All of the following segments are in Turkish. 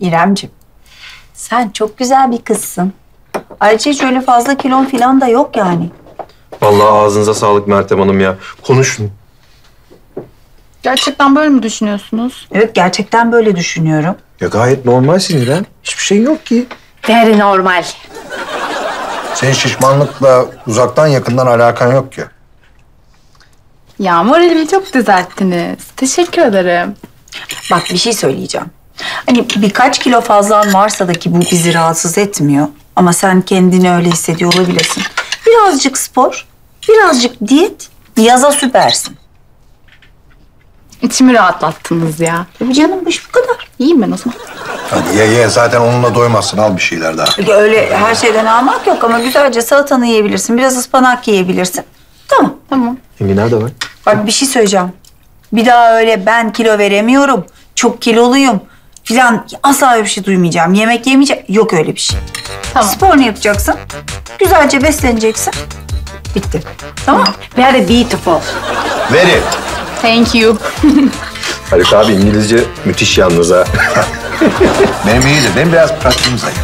İremciğim, sen çok güzel bir kızsın. Ayrıca hiç öyle fazla kilon falan da yok yani. Vallahi ağzınıza sağlık Meltem Hanım ya. Konuşun. Gerçekten böyle mi düşünüyorsunuz? Evet, gerçekten böyle düşünüyorum. Ya gayet normalsin İrem. Hiçbir şey yok ki. Very normal. Senin şişmanlıkla uzaktan yakından alakan yok ki. Ya moralimi çok düzelttiniz. Teşekkür ederim. Bak bir şey söyleyeceğim. Hani birkaç kilo fazlan varsa da ki bu bizi rahatsız etmiyor. Ama sen kendini öyle hissediyor olabilirsin. Birazcık spor, birazcık diyet, yaza süpersin. İçimi rahatlattınız ya. Tabii canım, bu iş bu kadar. Yiyeyim ben o zaman. Hadi ye, zaten onunla doymazsın. Al bir şeyler daha. Ya öyle her şeyden almak yok ama güzelce salatanı yiyebilirsin. Biraz ıspanak yiyebilirsin. Tamam. Tamam. Enginar da var. Bak bir şey söyleyeceğim. Bir daha öyle ben kilo veremiyorum, çok kiloluyum filan asla öyle bir şey duymayacağım. Yemek yemeyeceğim. Yok öyle bir şey. Tamam. Sporunu yapacaksın. Güzelce besleneceksin. Bitti. Tamam. Very beautiful. Very. Thank you. Haluk abi İngilizce müthiş yalnız ha. Benim iyidir. Benim biraz pratiğim zayıf.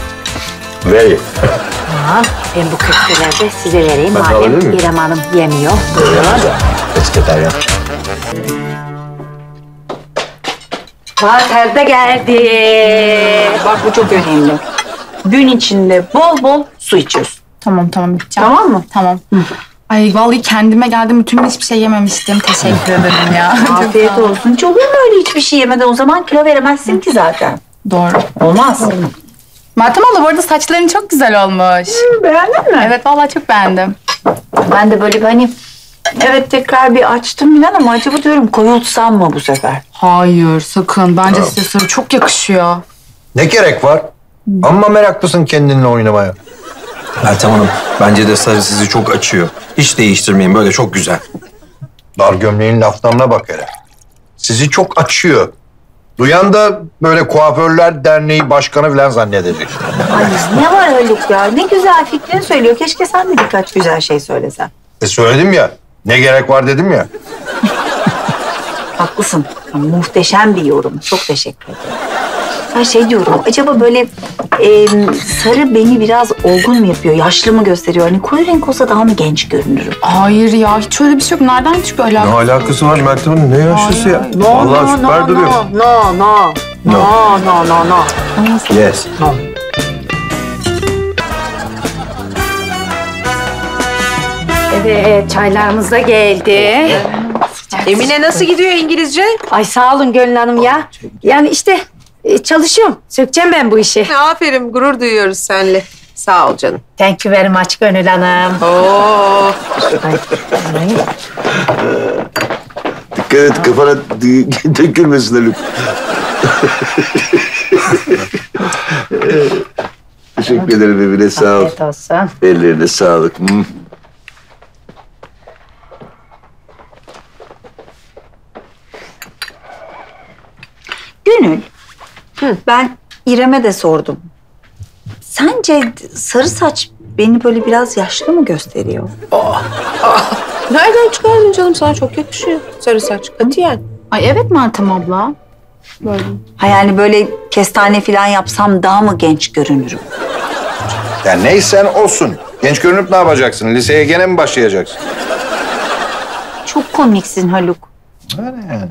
Very. Tamam. Ben bu köfteleri size vereyim. Madem İrem Hanım yemiyor. Vejetaryen. Vater de geldi. Bak bu çok önemli. Gün içinde bol bol su içiyorsun. Tamam içeceğim. Tamam mı? Tamam. Hı. Ay vallahi kendime geldim. Bütün gün hiçbir şey yememiştim. Teşekkür ederim ya. Afiyet olsun. Hiç olur mu öyle hiçbir şey yemeden? O zaman kilo veremezsin ki zaten. Doğru. Olmaz. Meltem abla bu arada saçların çok güzel olmuş. Beğendin mi? Evet vallahi çok beğendim. Ben de böyle bir hani... Evet tekrar bir açtım Milan ama acaba diyorum koyultsam mı bu sefer? Hayır sakın. Bence size sarı çok yakışıyor. Ne gerek var? Amma meraklısın kendinle oynamaya. Meltem Hanım bence de sarı sizi çok açıyor. Hiç değiştirmeyin böyle çok güzel. Dar gömleğin laflarına bak hele. Sizi çok açıyor. Duyan da böyle Kuaförler Derneği Başkanı falan zannedecek. Ay, ne var Haluk ya? Ne güzel fikrini söylüyor. Keşke sen de birkaç güzel şey söylesen. Söyledim ya. Ne gerek var dedim ya. Haklısın. Muhteşem bir yorum. Çok teşekkür ederim. Her şey diyorum. Acaba böyle sarı beni biraz olgun mu yapıyor? Yaşlı mı gösteriyor? Hani koyu renk olsa daha mı genç görünürüm? Hayır ya. Hiç öyle bir şey yok. Nereden çıkıyor alakası? Ne alakası var Meltem Hanım? Ne yaşlısı ya? No, vallahi no, süper duruyor. No. Yes. No. Evet, çaylarımız da geldi. Emine nasıl gidiyor İngilizce? Ay sağ olun Gönül Hanım ya. Yani işte çalışıyorum. Sökeceğim ben bu işi. Aferin, gurur duyuyoruz seninle. Sağ ol canım. Thank you very much Gönül Hanım. Oo. Dikkat et, kafana dökülmesin Haluk. Teşekkür ederim Emine, sağ ol. Afiyet olsun. Ellerine sağlık. Gönül, ben İrem'e de sordum. Sence sarı saç beni böyle biraz yaşlı mı gösteriyor? Nereden çıkardın canım? Sana çok yakışıyor sarı saç. Katiyen. Ay evet Meltem abla. Böyle. Ha yani böyle kestane falan yapsam daha mı genç görünürüm? Ya neysen olsun. Genç görünüp ne yapacaksın? Liseye gene mi başlayacaksın? Çok komiksin Haluk. Öyle yani.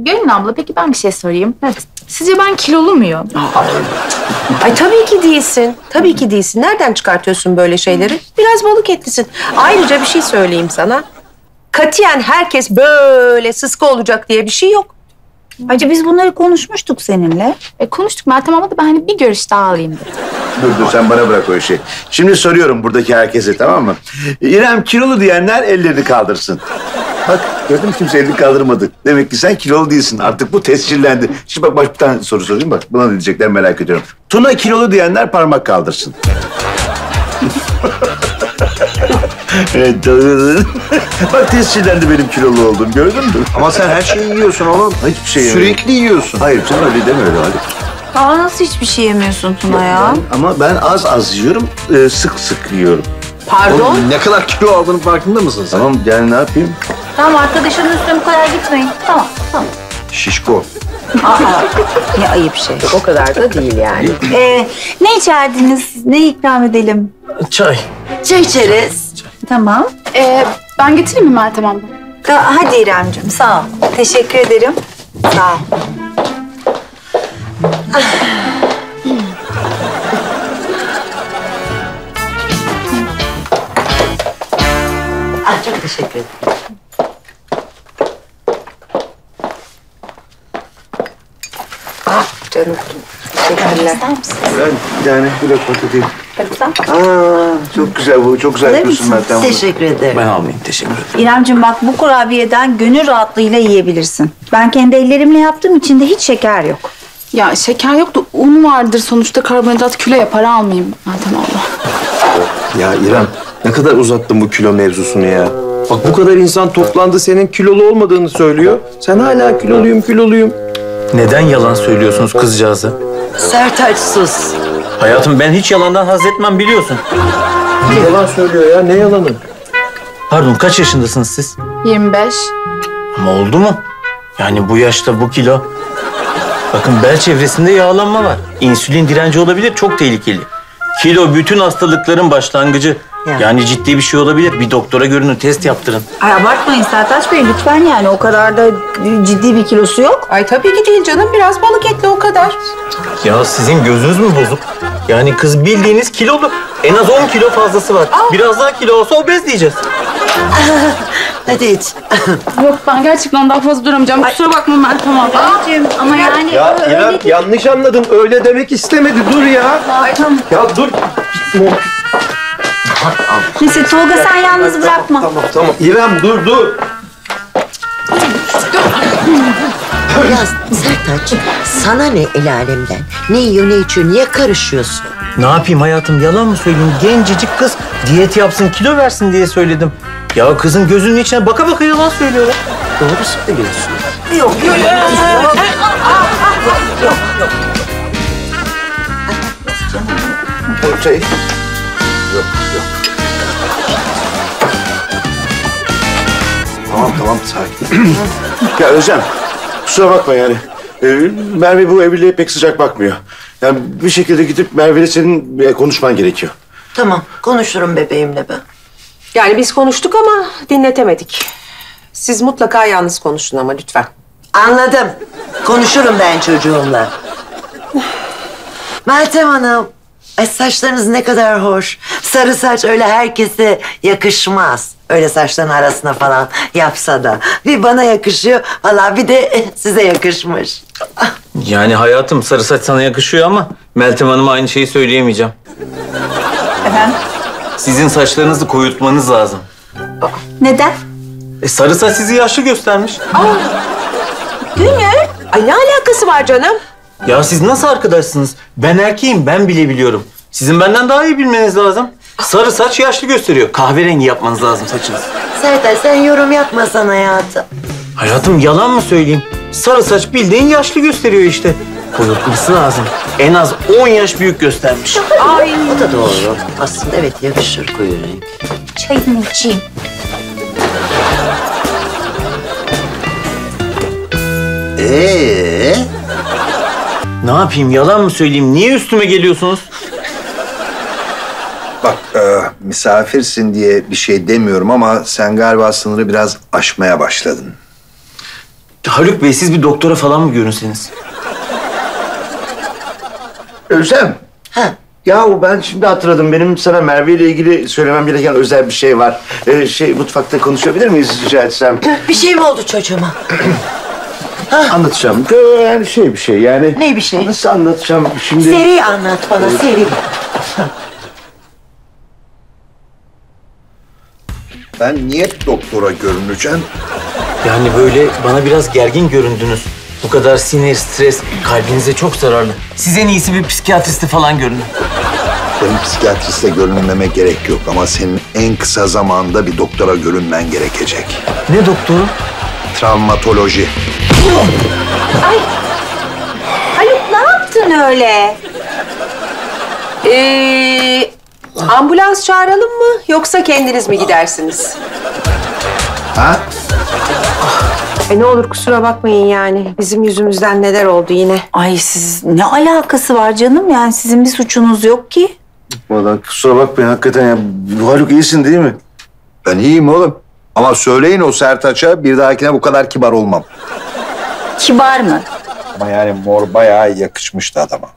Gönül abla, peki ben bir şey sorayım. Evet. Sizce ben kilolu muyum? Ay tabii ki değilsin. Tabii ki değilsin. Nereden çıkartıyorsun böyle şeyleri? Biraz balık etlisin. Ayrıca bir şey söyleyeyim sana. Katiyen herkes böyle sıska olacak diye bir şey yok. Acaba biz bunları konuşmuştuk seninle. Konuştuk Meltem abla da ben hani bir görüş daha alayım dedim. Dur sen bana bırak o işi. Şimdi soruyorum buradaki herkese, tamam mı? İrem kilolu diyenler ellerini kaldırsın. Bak gördün mü, kimse elini kaldırmadı. Demek ki sen kilolu değilsin. Artık bu tescillendi. Şimdi bak başka bir tane soru sorayım bak. Buna ne diyecekler merak ediyorum. Tuna kilolu diyenler parmak kaldırsın. Evet, bak tescillendi benim kilolu olduğum, gördün mü? Ama sen her şeyi yiyorsun oğlum. Hiçbir şey yemiyorum. Sürekli yiyorsun. Hayır sen öyle deme öyle Haluk. Aa nasıl hiçbir şey yemiyorsun Tuna ya? Ama ben az az yiyorum, sık sık yiyorum. Pardon? Oğlum, ne kadar kilo aldığının farkında mısın sen? Tamam, yani ne yapayım? Tamam, arkadaşının üstüne bu kadar gitmeyin. Tamam. Şişko. Aa, ne ayıp şey. O kadar da değil yani. Ne içerdiniz? Ne ikram edelim? Çay. Çay içeriz. Çay. Tamam. Ben getireyim mi Meltem abla? Hadi İremciğim, sağ ol. Teşekkür ederim. Sağ ol. Çok teşekkür ederim. Canım, teşekkürler. Ben yani bir lokma değil. Çok güzel bu, çok güzel yapıyorsun Meltem. Teşekkür ederim. Ben almayayım, teşekkür ederim. İremciğim bak, bu kurabiyeden gönül rahatlığıyla yiyebilirsin. Ben kendi ellerimle yaptığım için de hiç şeker yok. Ya şeker yok da un vardır sonuçta, karbonhidrat kilo yapar, almayayım Meltem abla. Ya İrem, ne kadar uzattın bu kilo mevzusunu ya. Bak bu kadar insan toplandı, senin kilolu olmadığını söylüyor. Sen hala kiloluyum, kiloluyum. Neden yalan söylüyorsunuz kızcağıza? Sertaç sus. Hayatım ben hiç yalandan haz etmem biliyorsun. Ne yalan söylüyor ya, ne yalanı? Pardon, kaç yaşındasınız siz? 25. Ama oldu mu? Yani bu yaşta bu kilo. Bakın bel çevresinde yağlanma var. İnsülin direnci olabilir, çok tehlikeli. Kilo bütün hastalıkların başlangıcı. Yani ciddi bir şey olabilir. Bir doktora görünün, test yaptırın. Ay abartmayın Sertaç Bey lütfen yani. O kadar da ciddi bir kilosu yok. Ay tabii ki değil canım. Biraz balık etli o kadar. Ya sizin gözünüz mü bozuk? Yani kız bildiğiniz kilolu. En az 10 kilo fazlası var. Aa. Biraz daha kilo olsa obezleyeceğiz. Hadi iç. Yok ben gerçekten daha fazla duramayacağım. Kusura bakma Meltem abla. Ama yani ya, öyle ya, yanlış anladım. Öyle demek istemedi. Dur ya. Ay, tamam. Ya dur. Neyse Tolga sen yalnız bırakma. Tamam. İrem dur. Ya Sertaç, sana ne el alemden? Ne yiyor, ne içiyor, niye karışıyorsun? Ne yapayım hayatım, yalan mı söyleyeyim? Gencecik kız diyet yapsın, kilo versin diye söyledim. Ya kızın gözünün içine baka baka yalan söylüyorlar. Doğru söylüyorsun. Yok. Okey. Yok. Tamam, sakin. Ya Özlem, kusura bakma yani. Merve bu evliliğe pek sıcak bakmıyor. Yani bir şekilde gidip Merve'yle senin konuşman gerekiyor. Tamam, konuşurum bebeğimle ben. Yani biz konuştuk ama dinletemedik. Siz mutlaka yalnız konuşun ama lütfen. Anladım. Konuşurum ben çocuğumla. Meltem Hanım. Ay saçlarınız ne kadar hoş. Sarı saç öyle herkese yakışmaz. Öyle saçların arasına falan yapsa da. Bir bana yakışıyor, vallahi bir de size yakışmış. Yani hayatım sarı saç sana yakışıyor ama Meltem Hanım'a aynı şeyi söyleyemeyeceğim. Efendim? Sizin saçlarınızı koyutmanız lazım. Neden? Sarı saç sizi yaşlı göstermiş. Değil mi? Ay ne alakası var canım? Ya siz nasıl arkadaşsınız? Ben erkeğim, ben bile biliyorum. Sizin benden daha iyi bilmeniz lazım. Sarı saç yaşlı gösteriyor. Kahverengi yapmanız lazım saçınızı. Sertaç sen yorum yapmasan hayatım. Hayatım yalan mı söyleyeyim? Sarı saç bildiğin yaşlı gösteriyor işte. Koyulması lazım. En az 10 yaş büyük göstermiş. Ay. O da doğru. Aslında evet yakışır koyu renk. Çayımı içeyim. Ne yapayım, yalan mı söyleyeyim? Niye üstüme geliyorsunuz? Bak, misafirsin diye bir şey demiyorum ama sen galiba sınırı biraz aşmaya başladın. Haluk Bey, siz bir doktora falan mı görünseniz? Özlem, yahu ben şimdi hatırladım. Benim sana Merve ile ilgili söylemem gereken özel bir şey var. Mutfakta konuşabilir miyiz rica etsem? Bir şey mi oldu çocuğuma? Anlatacağım. Yani bir şey yani. Ne bir şey? Nasıl anlatacağım şimdi? Seri anlat bana, seri. Ben niye doktora görüneceğim? Yani böyle bana biraz gergin göründünüz. Bu kadar sinir, stres kalbinize çok zararlı. Siz en iyisi bir psikiyatriste falan görünün. Benim psikiyatriste görünmeme gerek yok ama senin en kısa zamanda bir doktora görünmen gerekecek. Ne doktoru? Travmatoloji. Ay, Haluk ne yaptın öyle? Ambulans çağıralım mı yoksa kendiniz mi gidersiniz? Ne olur kusura bakmayın yani. Bizim yüzümüzden neler oldu yine. Ay siz ne alakası var canım? Yani sizin bir suçunuz yok ki. Vallahi kusura bakmayın hakikaten ya. Haluk iyisin değil mi? Ben iyiyim oğlum. Ama söyleyin o Sertaç'a bir dahakine bu kadar kibar olmam. Kibar mı? Ama yani mor bayağı yakışmıştı adama.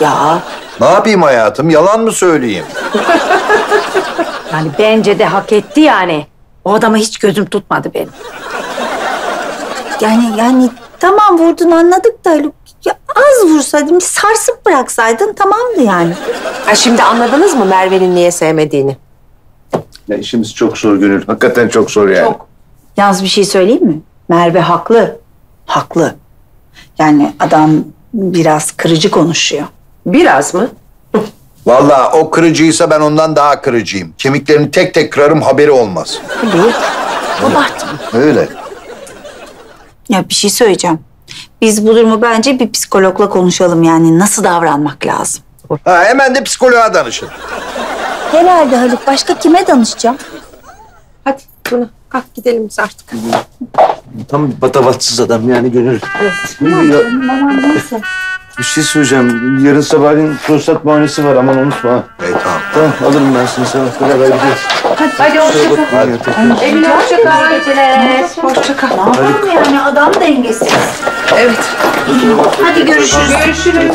Ya. Ne yapayım hayatım? Yalan mı söyleyeyim? Yani bence de hak etti yani. O adama hiç gözüm tutmadı benim. Yani tamam vurdun anladık da Haluk. Ya az vursaydın, sarsıp bıraksaydın tamamdı yani. Ha şimdi anladınız mı Merve'nin niye sevmediğini? Ya işimiz çok zor Gönül. Hakikaten çok zor yani. Çok. Yalnız bir şey söyleyeyim mi? Merve haklı. Haklı. Yani adam biraz kırıcı konuşuyor. Biraz mı? Vallahi o kırıcıysa ben ondan daha kırıcıyım. Kemiklerini tek tek kırarım, haberi olmaz. Haluk, abartma. Öyle. Ya bir şey söyleyeceğim. Biz bu durumu bence bir psikologla konuşalım yani. Nasıl davranmak lazım? Ha, hemen de psikoloğa danışın. Herhalde Haluk. Başka kime danışacağım? Hadi bunu. Kalk gidelim biz artık. Tam batavatsız adam yani Gönül. Evet. Neyse. Bir şey söyleyeceğim. Yarın sabahleyin prostat muayenesi var. Aman unutma ha. Tamam. Tamam alırım ben seni. Sabah kadar gidelim. Hadi hoşçakal. Emine hoşçakal. Hoşçakal. Ne yani adam dengesiz. Evet. Hadi görüşürüz. Görüşürüz.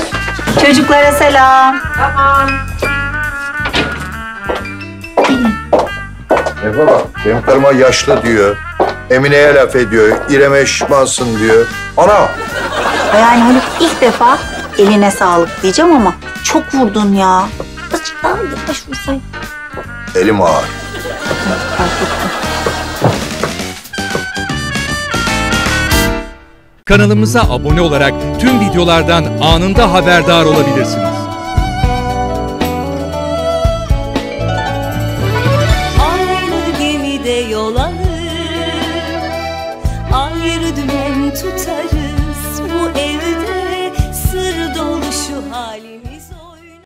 Çocuklara selam. Tamam. Baba, benim karıma yaşlı diyor. Emine'ye laf ediyor. İrem'e şişmansın diyor. Ana! Yani Haluk ilk defa eline sağlık diyeceğim ama çok vurdun ya. Azıcık daha yavaş vursaydın. Elim ağır. Kanalımıza abone olarak tüm videolardan anında haberdar olabilirsiniz. Yol alır, ayrı dümen tutar.